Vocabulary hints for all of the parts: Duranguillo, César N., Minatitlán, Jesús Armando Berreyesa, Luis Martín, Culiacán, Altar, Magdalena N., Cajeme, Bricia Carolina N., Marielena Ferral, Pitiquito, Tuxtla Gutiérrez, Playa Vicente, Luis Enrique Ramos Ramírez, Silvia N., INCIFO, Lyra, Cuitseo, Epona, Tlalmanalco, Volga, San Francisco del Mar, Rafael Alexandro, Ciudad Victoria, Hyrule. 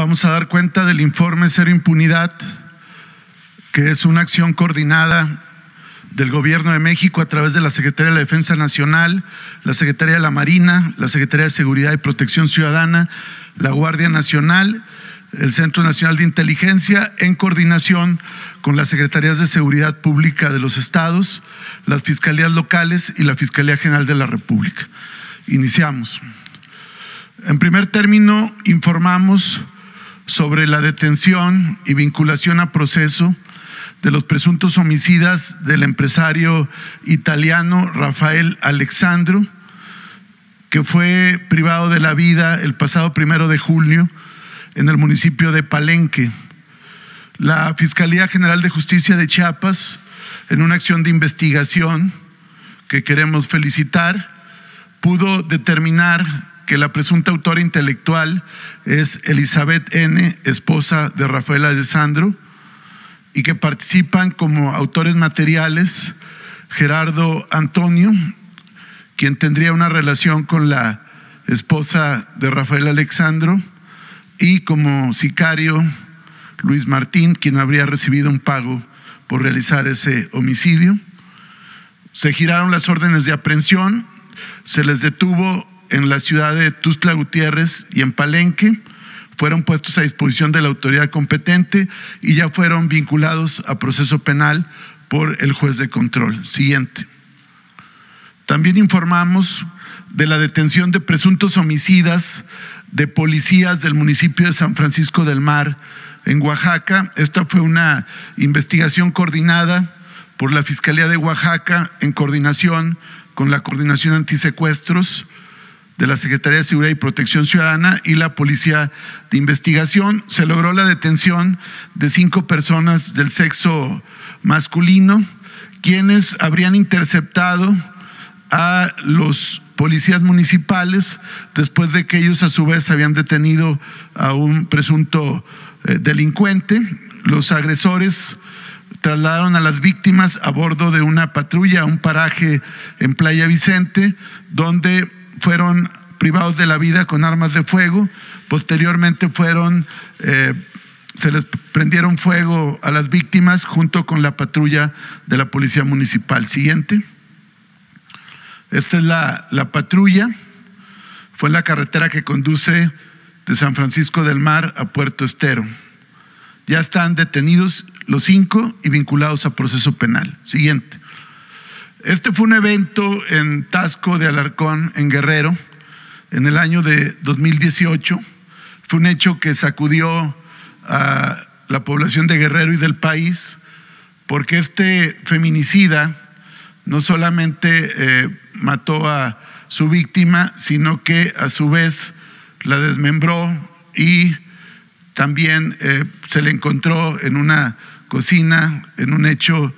Vamos a dar cuenta del informe Cero Impunidad, que es una acción coordinada del Gobierno de México a través de la Secretaría de la Defensa Nacional, la Secretaría de la Marina, la Secretaría de Seguridad y Protección Ciudadana, la Guardia Nacional, el Centro Nacional de Inteligencia, en coordinación con las Secretarías de Seguridad Pública de los Estados, las Fiscalías Locales y la Fiscalía General de la República. Iniciamos. En primer término, informamos sobre la detención y vinculación a proceso de los presuntos homicidas del empresario italiano Rafael Alexandro, que fue privado de la vida el pasado 1 de junio en el municipio de Palenque. La Fiscalía General de Justicia de Chiapas, en una acción de investigación que queremos felicitar, pudo determinar que la presunta autora intelectual es Elizabeth N., esposa de Rafael Alexandro, y que participan como autores materiales Gerardo Antonio, quien tendría una relación con la esposa de Rafael Alexandro, y como sicario Luis Martín, quien habría recibido un pago por realizar ese homicidio. Se giraron las órdenes de aprehensión, se les detuvo en la ciudad de Tuxtla Gutiérrez y en Palenque, fueron puestos a disposición de la autoridad competente y ya fueron vinculados a proceso penal por el juez de control. Siguiente. También informamos de la detención de presuntos homicidas de policías del municipio de San Francisco del Mar, en Oaxaca. Esta fue una investigación coordinada por la Fiscalía de Oaxaca en coordinación con la Coordinación Antisecuestros de la Secretaría de Seguridad y Protección Ciudadana y la Policía de Investigación. Se logró la detención de 5 personas del sexo masculino, quienes habrían interceptado a los policías municipales después de que ellos a su vez habían detenido a un presunto delincuente. Los agresores trasladaron a las víctimas a bordo de una patrulla a un paraje en Playa Vicente, donde fueron privados de la vida con armas de fuego. Posteriormente se les prendieron fuego a las víctimas junto con la patrulla de la Policía Municipal. Siguiente. Esta es la patrulla. Fue la carretera que conduce de San Francisco del Mar a Puerto Estero. Ya están detenidos los 5 y vinculados a proceso penal. Siguiente. Este fue un evento en Taxco de Alarcón, en Guerrero, en el año de 2018. Fue un hecho que sacudió a la población de Guerrero y del país, porque este feminicida no solamente mató a su víctima, sino que a su vez la desmembró y también se le encontró en una cocina, en un hecho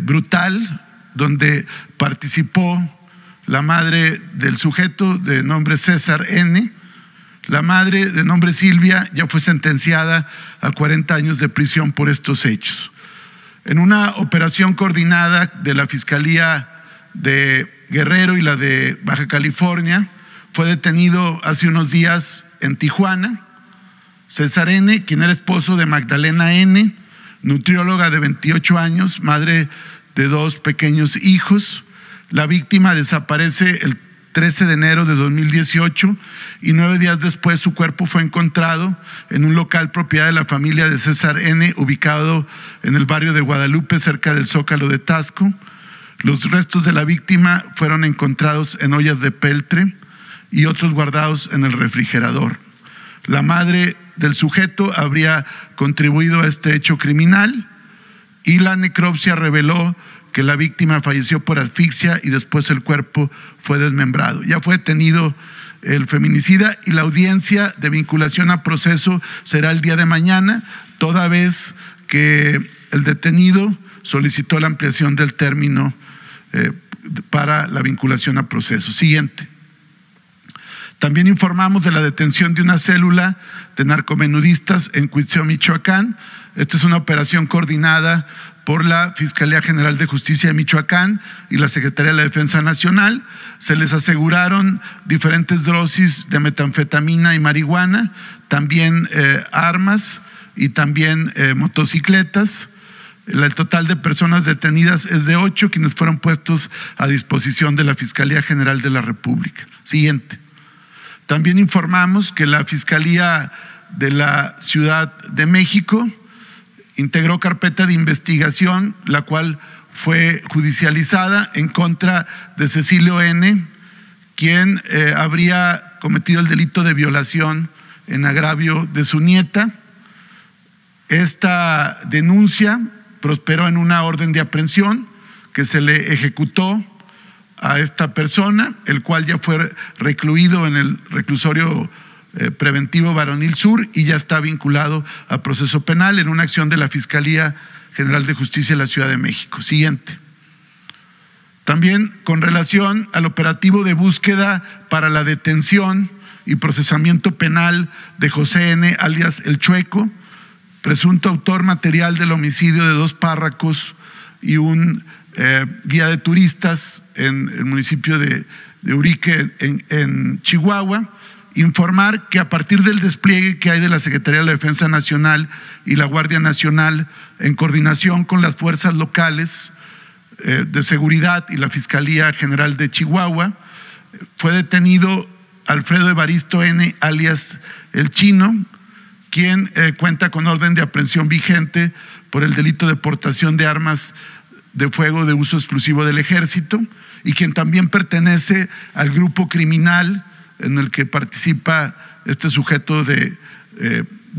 brutal, donde participó la madre del sujeto de nombre César N. La madre de nombre Silvia ya fue sentenciada a 40 años de prisión por estos hechos. En una operación coordinada de la Fiscalía de Guerrero y la de Baja California, fue detenido hace unos días en Tijuana César N., quien era esposo de Magdalena N., nutrióloga de 28 años, madre de 2 pequeños hijos. La víctima desaparece el 13 de enero de 2018 y 9 días después su cuerpo fue encontrado en un local propiedad de la familia de César N., ubicado en el barrio de Guadalupe, cerca del Zócalo de Taxco. Los restos de la víctima fueron encontrados en ollas de peltre y otros guardados en el refrigerador. La madre del sujeto habría contribuido a este hecho criminal, y la necropsia reveló que la víctima falleció por asfixia y después el cuerpo fue desmembrado. Ya fue detenido el feminicida y la audiencia de vinculación a proceso será el día de mañana, toda vez que el detenido solicitó la ampliación del término para la vinculación a proceso. Siguiente. También informamos de la detención de una célula de narcomenudistas en Cuitseo, Michoacán. Esta es una operación coordinada por la Fiscalía General de Justicia de Michoacán y la Secretaría de la Defensa Nacional. Se les aseguraron diferentes dosis de metanfetamina y marihuana, también armas y también motocicletas. El total de personas detenidas es de 8, quienes fueron puestos a disposición de la Fiscalía General de la República. Siguiente. También informamos que la Fiscalía de la Ciudad de México integró carpeta de investigación, la cual fue judicializada en contra de Cecilio N., quien habría cometido el delito de violación en agravio de su nieta. Esta denuncia prosperó en una orden de aprehensión que se le ejecutó a esta persona, el cual ya fue recluido en el reclusorio preventivo Varonil Sur y ya está vinculado a proceso penal en una acción de la Fiscalía General de Justicia de la Ciudad de México. Siguiente. También con relación al operativo de búsqueda para la detención y procesamiento penal de José N., alias El Chueco, presunto autor material del homicidio de 2 párracos y un guía de turistas en el municipio de Urique, en Chihuahua, informar que a partir del despliegue que hay de la Secretaría de la Defensa Nacional y la Guardia Nacional, en coordinación con las fuerzas locales de seguridad y la Fiscalía General de Chihuahua, fue detenido Alfredo Evaristo N., alias El Chino, quien cuenta con orden de aprehensión vigente por el delito de portación de armas de fuego de uso exclusivo del Ejército, y quien también pertenece al grupo criminal en el que participa este sujeto de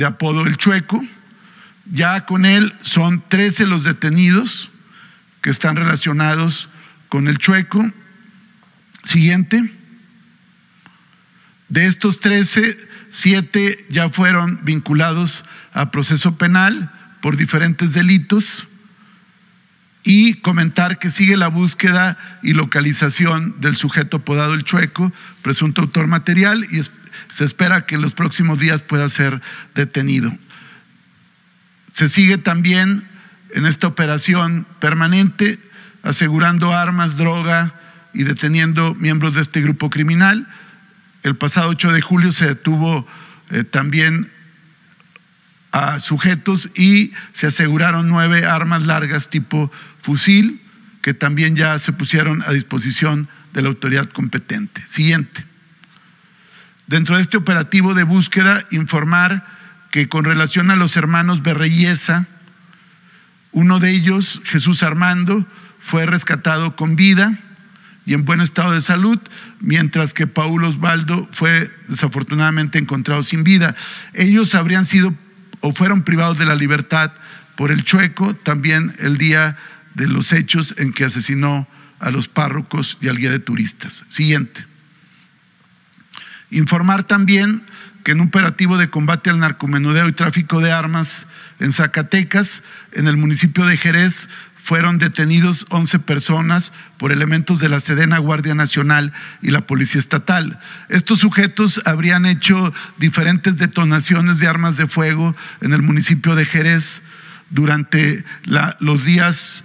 apodo El Chueco. Ya con él son 13 los detenidos que están relacionados con El Chueco. Siguiente. De estos 13, 7 ya fueron vinculados a proceso penal por diferentes delitos, y comentar que sigue la búsqueda y localización del sujeto apodado El Chueco, presunto autor material, y se espera que en los próximos días pueda ser detenido. Se sigue también en esta operación permanente asegurando armas, droga y deteniendo miembros de este grupo criminal. El pasado 8 de julio se detuvo también a sujetos y se aseguraron 9 armas largas tipo fusil, que también ya se pusieron a disposición de la autoridad competente. Siguiente. Dentro de este operativo de búsqueda, informar que con relación a los hermanos Berreyesa, uno de ellos, Jesús Armando, fue rescatado con vida y en buen estado de salud, mientras que Paulo Osvaldo fue desafortunadamente encontrado sin vida. Ellos habrían sido o fueron privados de la libertad por El Chueco, también el día de los hechos en que asesinó a los párrocos y al guía de turistas. Siguiente. Informar también que en un operativo de combate al narcomenudeo y tráfico de armas en Zacatecas, en el municipio de Jerez, fueron detenidos 11 personas por elementos de la Sedena, Guardia Nacional y la Policía Estatal. Estos sujetos habrían hecho diferentes detonaciones de armas de fuego en el municipio de Jerez durante los días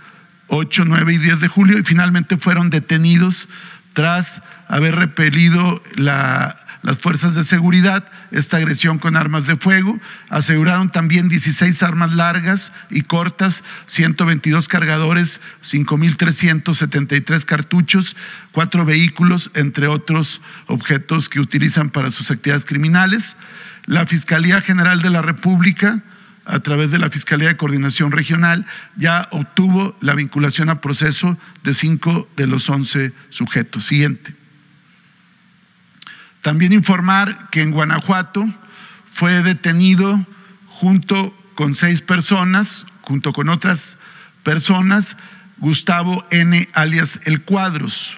8, 9 y 10 de julio, y finalmente fueron detenidos tras haber repelido las fuerzas de seguridad esta agresión con armas de fuego. Aseguraron también 16 armas largas y cortas, 122 cargadores, 5,373 cartuchos, 4 vehículos, entre otros objetos que utilizan para sus actividades criminales. La Fiscalía General de la República, a través de la Fiscalía de Coordinación Regional, ya obtuvo la vinculación a proceso de 5 de los 11 sujetos. Siguiente. También informar que en Guanajuato fue detenido junto con 6 personas, junto con otras personas, Gustavo N., alias El Cuadros,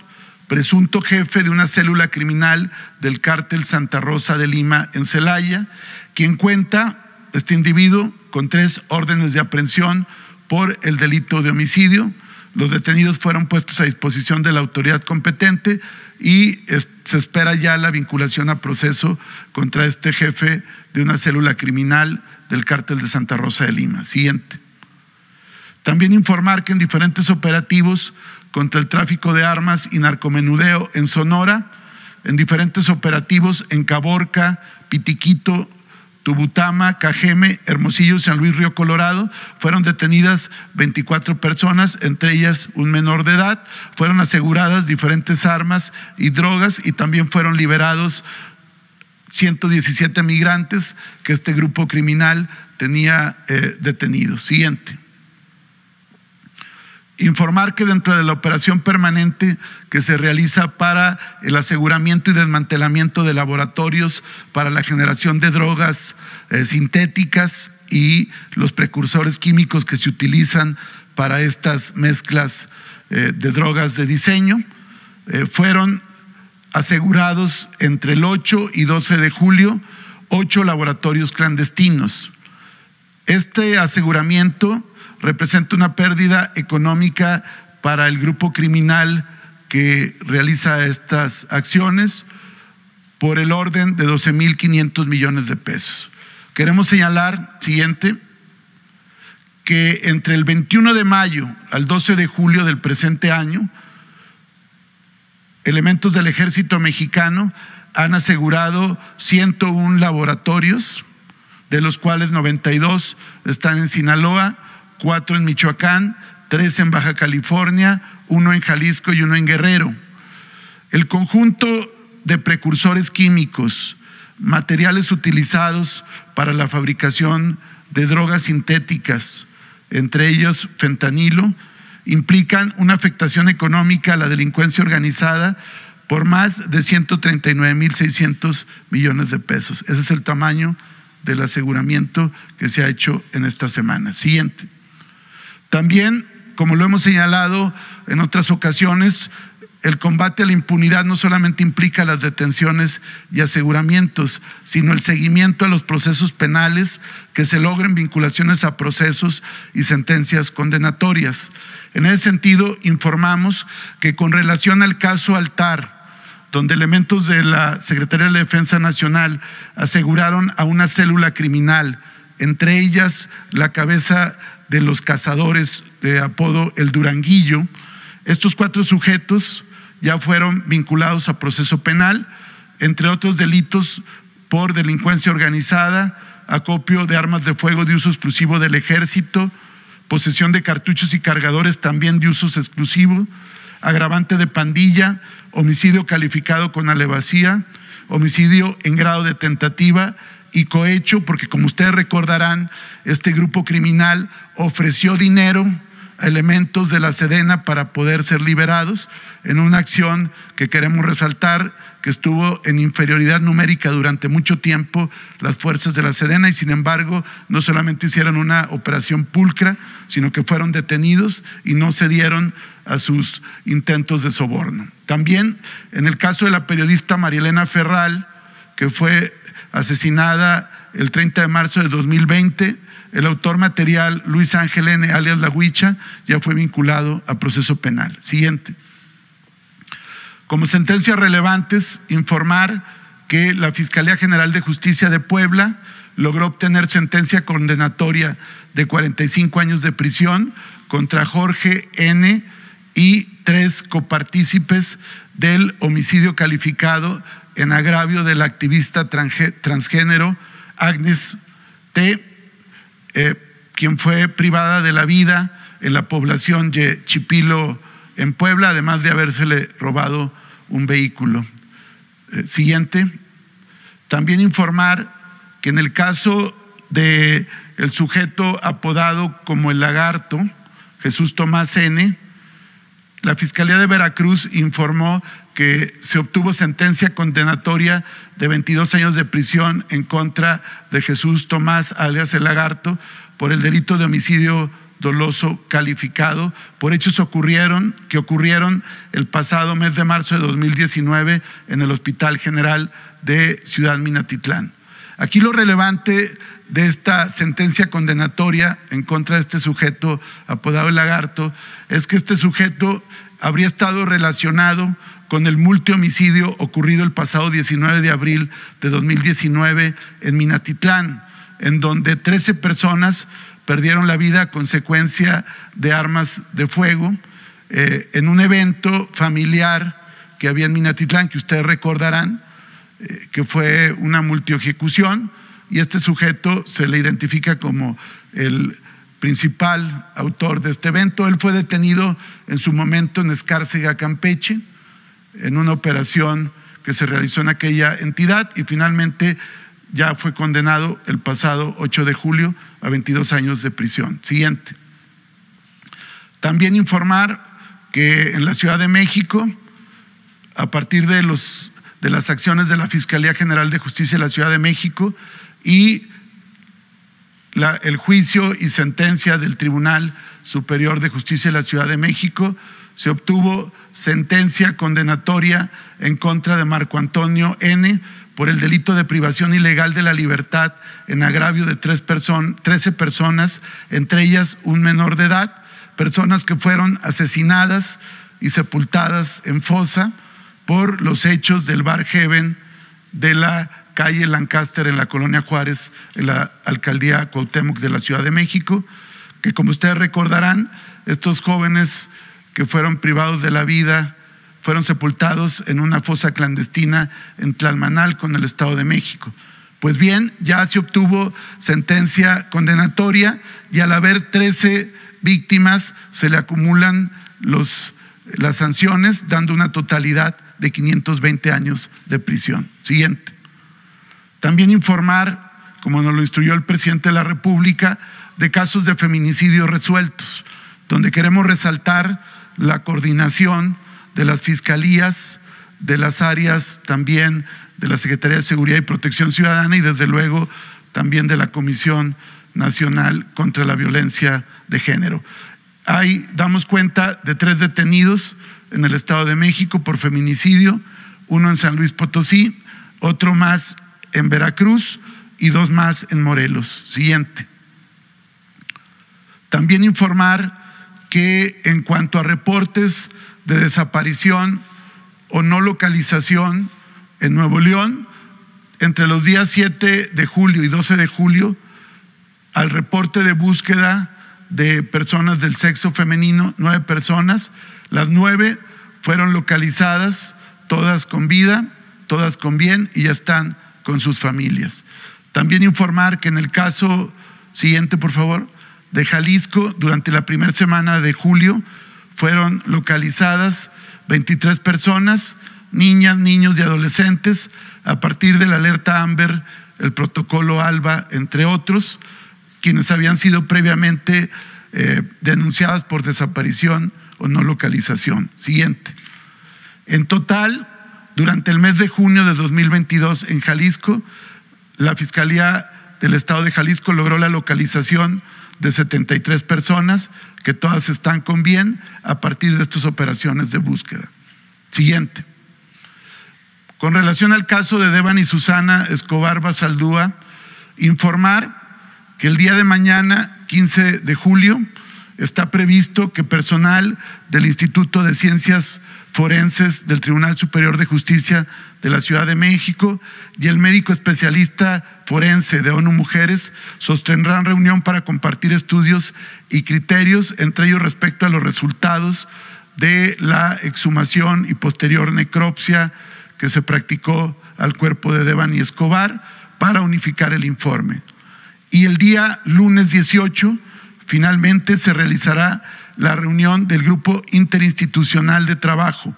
presunto jefe de una célula criminal del cártel Santa Rosa de Lima en Celaya, quien cuenta, este individuo, con 3 órdenes de aprehensión por el delito de homicidio. Los detenidos fueron puestos a disposición de la autoridad competente y se espera ya la vinculación a proceso contra este jefe de una célula criminal del cártel de Santa Rosa de Lima. Siguiente. También informar que en diferentes operativos contra el tráfico de armas y narcomenudeo en Sonora, en diferentes operativos en Caborca, Pitiquito, Tubutama, Cajeme, Hermosillo, San Luis Río Colorado, fueron detenidas 24 personas, entre ellas un menor de edad, fueron aseguradas diferentes armas y drogas y también fueron liberados 117 migrantes que este grupo criminal tenía detenidos. Siguiente. Informar que dentro de la operación permanente que se realiza para el aseguramiento y desmantelamiento de laboratorios para la generación de drogas sintéticas y los precursores químicos que se utilizan para estas mezclas de drogas de diseño, fueron asegurados entre el 8 y 12 de julio 8 laboratorios clandestinos. Este aseguramiento representa una pérdida económica para el grupo criminal que realiza estas acciones por el orden de 12.500 millones de pesos. Queremos señalar, siguiente, que entre el 21 de mayo al 12 de julio del presente año, elementos del Ejército Mexicano han asegurado 101 laboratorios, de los cuales 92 están en Sinaloa, 4 en Michoacán, 3 en Baja California, 1 en Jalisco y 1 en Guerrero. El conjunto de precursores químicos, materiales utilizados para la fabricación de drogas sintéticas, entre ellos fentanilo, implican una afectación económica a la delincuencia organizada por más de 139.600 millones de pesos. Ese es el tamaño del aseguramiento que se ha hecho en esta semana. Siguiente. También, como lo hemos señalado en otras ocasiones, el combate a la impunidad no solamente implica las detenciones y aseguramientos, sino el seguimiento a los procesos penales, que se logren vinculaciones a procesos y sentencias condenatorias. En ese sentido, informamos que con relación al caso Altar, donde elementos de la Secretaría de la Defensa Nacional aseguraron a una célula criminal, entre ellas la cabeza de los cazadores de apodo El Duranguillo, estos 4 sujetos ya fueron vinculados a proceso penal, entre otros delitos por delincuencia organizada, acopio de armas de fuego de uso exclusivo del Ejército, posesión de cartuchos y cargadores también de usos exclusivos, agravante de pandilla, homicidio calificado con alevosía, homicidio en grado de tentativa y cohecho, porque como ustedes recordarán, este grupo criminal ofreció dinero a elementos de la Sedena para poder ser liberados en una acción que queremos resaltar que estuvo en inferioridad numérica durante mucho tiempo las fuerzas de la Sedena y sin embargo no solamente hicieron una operación pulcra, sino que fueron detenidos y no cedieron a sus intentos de soborno. También en el caso de la periodista Marielena Ferral, que fue asesinada el 30 de marzo de 2020, el autor material Luis Ángel N., alias La Huicha, ya fue vinculado a proceso penal. Siguiente. Como sentencias relevantes, informar que la Fiscalía General de Justicia de Puebla logró obtener sentencia condenatoria de 45 años de prisión contra Jorge N. y 3 copartícipes del homicidio calificado en agravio de la activista transgénero Agnes T., quien fue privada de la vida en la población de Chipilo, en Puebla, además de habérsele robado un vehículo. Siguiente. También informar que en el caso del sujeto apodado como El Lagarto, Jesús Tomás N., la Fiscalía de Veracruz informó que se obtuvo sentencia condenatoria de 22 años de prisión en contra de Jesús Tomás, alias El Lagarto, por el delito de homicidio doloso calificado por hechos que ocurrieron el pasado mes de marzo de 2019 en el Hospital General de Ciudad Minatitlán. Aquí lo relevante de esta sentencia condenatoria en contra de este sujeto apodado El Lagarto es que este sujeto habría estado relacionado con el multihomicidio ocurrido el pasado 19 de abril de 2019 en Minatitlán, en donde 13 personas perdieron la vida a consecuencia de armas de fuego en un evento familiar que había en Minatitlán, que ustedes recordarán, que fue una multiejecución, y este sujeto se le identifica como el principal autor de este evento. Él fue detenido en su momento en Escárcega, Campeche, en una operación que se realizó en aquella entidad, y finalmente ya fue condenado el pasado 8 de julio a 22 años de prisión. Siguiente. También informar que en la Ciudad de México, a partir de las acciones de la Fiscalía General de Justicia de la Ciudad de México y el juicio y sentencia del Tribunal Superior de Justicia de la Ciudad de México, se obtuvo sentencia condenatoria en contra de Marco Antonio N. por el delito de privación ilegal de la libertad en agravio de 13 personas, entre ellas un menor de edad, personas que fueron asesinadas y sepultadas en fosa por los hechos del Bar Heaven de la calle Lancaster en la colonia Juárez, en la alcaldía Cuauhtémoc de la Ciudad de México, que, como ustedes recordarán, estos jóvenes que fueron privados de la vida fueron sepultados en una fosa clandestina en Tlalmanalco, en el Estado de México. Pues bien, ya se obtuvo sentencia condenatoria, y al haber 13 víctimas se le acumulan las sanciones, dando una totalidad de 520 años de prisión. Siguiente. También informar, como nos lo instruyó el presidente de la República, de casos de feminicidios resueltos, donde queremos resaltar la coordinación de las fiscalías, de las áreas también de la Secretaría de Seguridad y Protección Ciudadana, y desde luego también de la Comisión Nacional contra la Violencia de Género. Ahí damos cuenta de 3 detenidos en el Estado de México por feminicidio, uno en San Luis Potosí, otro más en Veracruz y 2 más en Morelos. Siguiente. También informar que en cuanto a reportes de desaparición o no localización en Nuevo León, entre los días 7 de julio y 12 de julio, al reporte de búsqueda de personas del sexo femenino, 9 personas, las 9 fueron localizadas, todas con vida, todas con bien, y ya están con sus familias. También informar que en el caso siguiente, por favor, de Jalisco, durante la primera semana de julio fueron localizadas 23 personas, niñas, niños y adolescentes, a partir de la alerta Amber, el protocolo ALBA, entre otros, quienes habían sido previamente denunciadas por desaparición o no localización. Siguiente. En total, durante el mes de junio de 2022 en Jalisco, la Fiscalía del Estado de Jalisco logró la localización de 73 personas, que todas están con bien, a partir de estas operaciones de búsqueda. Siguiente. Con relación al caso de Devan y Susana Escobar Basaldúa, informar que el día de mañana, 15 de julio, está previsto que personal del Instituto de Ciencias Forenses del Tribunal Superior de Justicia de la Ciudad de México y el médico especialista forense de ONU Mujeres sostendrán reunión para compartir estudios y criterios, entre ellos respecto a los resultados de la exhumación y posterior necropsia que se practicó al cuerpo de Devan y Escobar, para unificar el informe. Y el día lunes 18, finalmente, se realizará la reunión del Grupo Interinstitucional de Trabajo,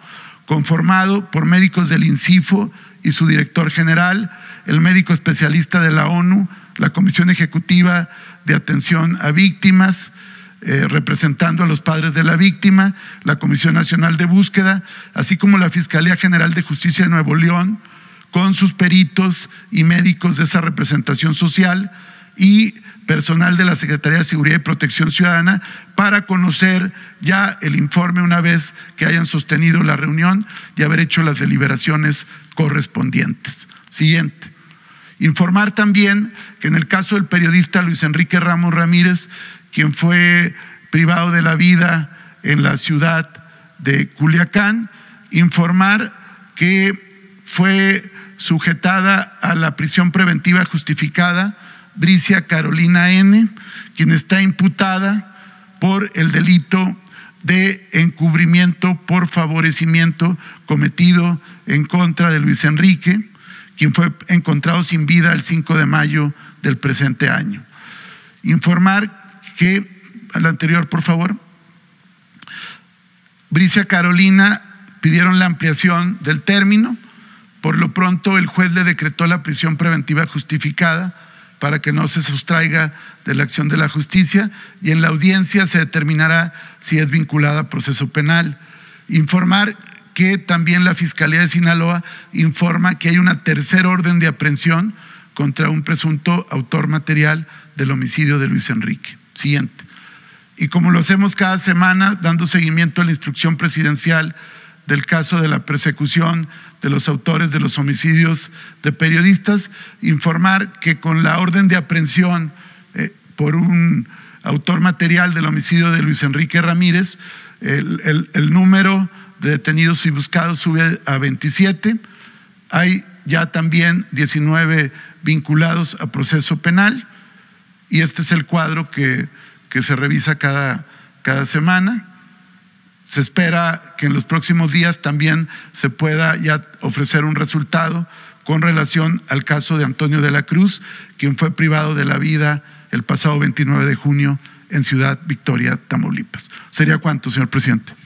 conformado por médicos del INCIFO y su director general, el médico especialista de la ONU, la Comisión Ejecutiva de Atención a Víctimas, representando a los padres de la víctima, la Comisión Nacional de Búsqueda, así como la Fiscalía General de Justicia de Nuevo León, con sus peritos y médicos de esa representación social, y personal de la Secretaría de Seguridad y Protección Ciudadana, para conocer ya el informe una vez que hayan sostenido la reunión y haber hecho las deliberaciones correspondientes. Siguiente. Informar también que en el caso del periodista Luis Enrique Ramos Ramírez, quien fue privado de la vida en la ciudad de Culiacán, informar que fue sujetada a la prisión preventiva justificada Bricia Carolina N., quien está imputada por el delito de encubrimiento por favorecimiento cometido en contra de Luis Enrique, quien fue encontrado sin vida el 5 de mayo del presente año. Informar que, al anterior por favor, Bricia Carolina pidieron la ampliación del término, por lo pronto el juez le decretó la prisión preventiva justificada para que no se sustraiga de la acción de la justicia y en la audiencia se determinará si es vinculada a proceso penal. Informar que también la Fiscalía de Sinaloa informa que hay una tercera orden de aprehensión contra un presunto autor material del homicidio de Luis Enrique. Siguiente. Y como lo hacemos cada semana, dando seguimiento a la instrucción presidencial del caso de la persecución de los autores de los homicidios de periodistas, informar que con la orden de aprehensión por un autor material del homicidio de Luis Enrique Ramírez, el número de detenidos y buscados sube a 27, hay ya también 19 vinculados a proceso penal y este es el cuadro que se revisa cada semana. Se espera que en los próximos días también se pueda ya ofrecer un resultado con relación al caso de Antonio de la Cruz, quien fue privado de la vida el pasado 29 de junio en Ciudad Victoria, Tamaulipas. ¿Sería cuánto, señor presidente?